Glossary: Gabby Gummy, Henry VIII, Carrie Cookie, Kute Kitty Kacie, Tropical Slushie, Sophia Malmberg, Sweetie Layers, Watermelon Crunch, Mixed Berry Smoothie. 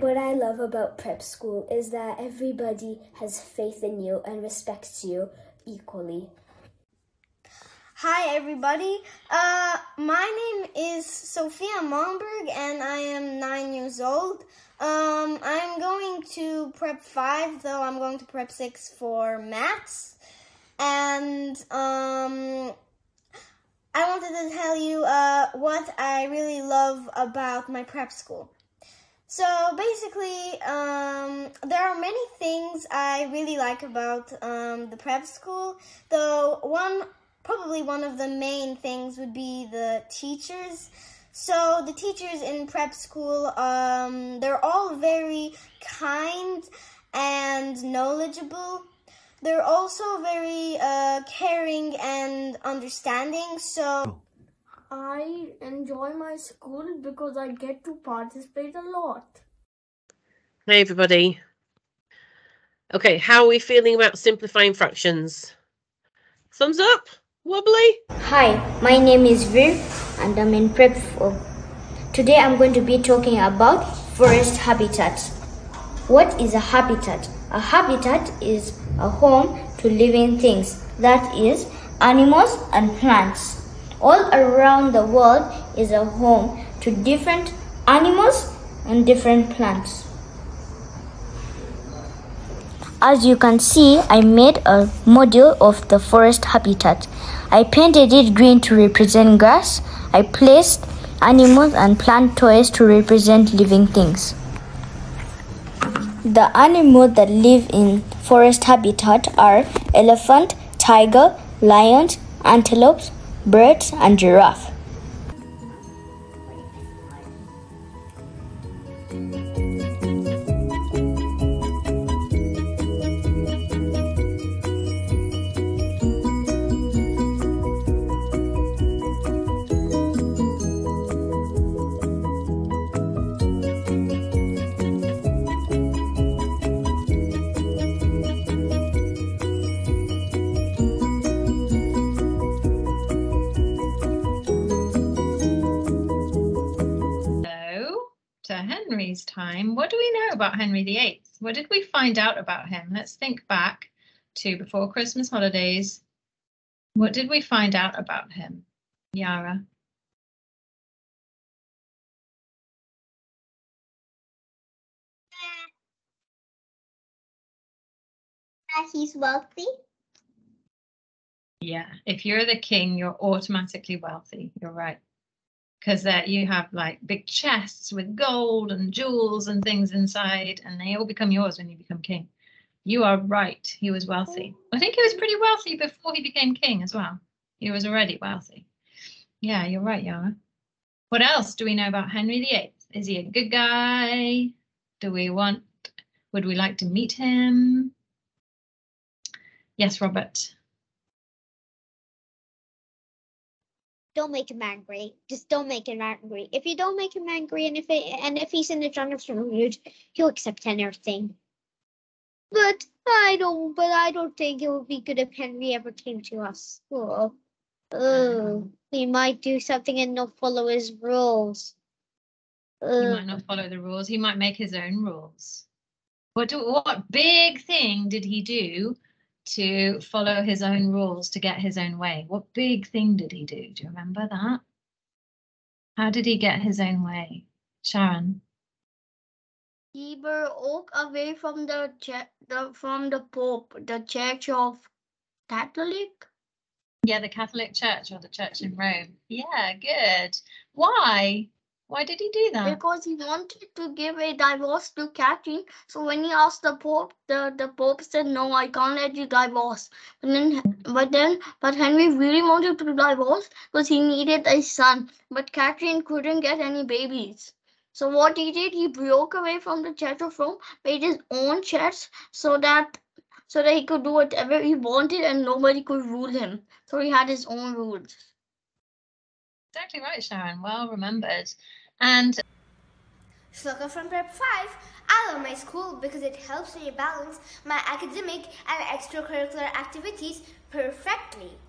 What I love about prep school is that everybody has faith in you and respects you equally. Hi everybody, my name is Sophia Malmberg and I am 9 years old. I'm going to prep 5, though I'm going to prep 6 for maths. And I wanted to tell you what I really love about my prep school. So basically, there are many things I really like about the prep school, though probably one of the main things would be the teachers. So the teachers in prep school, they're all very kind and knowledgeable. They're also very caring and understanding. So I enjoy my school because I get to participate a lot. Hey everybody. Okay, how are we feeling about simplifying fractions? Thumbs up? Wobbly? Hi, my name is Vir and I'm in Prep 4. Today I'm going to be talking about forest habitats. What is a habitat? A habitat is a home to living things, that is, animals and plants. All around the world is a home to different animals and different plants. As you can see, I made a model of the forest habitat. I painted it green to represent grass. I placed animals and plant toys to represent living things. The animals that live in forest habitat are elephant, tiger, lions, antelopes, birds, and giraffe. Henry's time. What do we know about Henry VIII? What did we find out about him? Let's think back to before Christmas holidays. What did we find out about him, Yara? He's wealthy. Yeah, if you're the king, you're automatically wealthy. You're right. Because you have like big chests with gold and jewels and things inside, and they all become yours when you become king. You are right, he was wealthy. I think he was pretty wealthy before he became king as well. He was already wealthy. Yeah, you're right, Yara. What else do we know about Henry VIII? Is he a good guy? Would we like to meet him? Yes, Robert. Don't make him angry. Just don't make him angry. If you don't make him angry, and if he's in a generous mood, he'll accept anything. But I don't think it would be good if Henry ever came to our school. Oh, we might do something and not follow his rules. He might not follow the rules. He might make his own rules. What big thing did he do to follow his own rules to get his own way? What big thing did he do? Do you remember that? How did he get his own way? Sharon? He broke away from the Pope, the Church of Catholic. Yeah, the Catholic Church or the Church in Rome. Yeah, good. Why? Why did he do that? Because he wanted to give a divorce to Catherine. So when he asked the Pope, the Pope said, "No, I can't let you divorce." But Henry really wanted to divorce because he needed a son. But Catherine couldn't get any babies. So what he did, he broke away from the Church of Rome, made his own church, so that he could do whatever he wanted and nobody could rule him. So he had his own rules. Exactly right, Sharon. Well remembered. And Shloka from Prep 5. I love my school because it helps me balance my academic and extracurricular activities perfectly.